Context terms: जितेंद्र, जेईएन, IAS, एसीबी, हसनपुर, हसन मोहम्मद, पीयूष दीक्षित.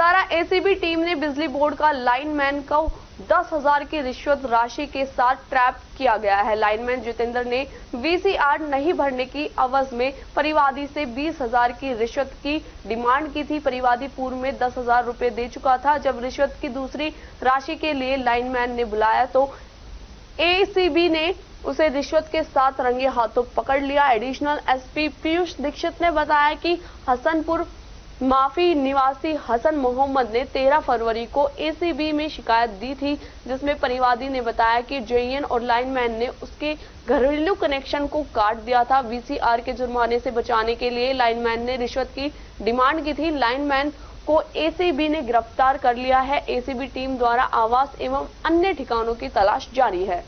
हजारा एसीबी team ने बिजली board का लाइनमैन को 10,000 की रिश्वत राशि के साथ ट्रैप किया गया है। लाइनमैन जितेंद्र ने वीसीआर नहीं भरने की एवज में परिवादी से 20,000 की रिश्वत की डिमांड की थी। परिवादी पूर्व में 10,000 रुपए दे चुका था। जब रिश्वत की दूसरी राशि के लिए लाइनमैन ने बुलाया तो एसीबी ने उसे रिश्वत के साथ रंगे हाथों पकड़ लिया। एडिशनल एसपी पीयूष दीक्षित ने बताया कि हसनपुर माफी निवासी हसन मोहम्मद ने 13 फरवरी को एसीबी में शिकायत दी थी, जिसमें परिवादी ने बताया कि जेईएन और लाइनमैन ने उसके घरेलू कनेक्शन को काट दिया था। वीसीआर के जुर्माने से बचाने के लिए लाइनमैन ने रिश्वत की डिमांड की थी। लाइनमैन को एसीबी ने गिरफ्तार कर लिया है। एसीबी टीम द्वारा आवास एवं अन्य ठिकानों की तलाश जारी है।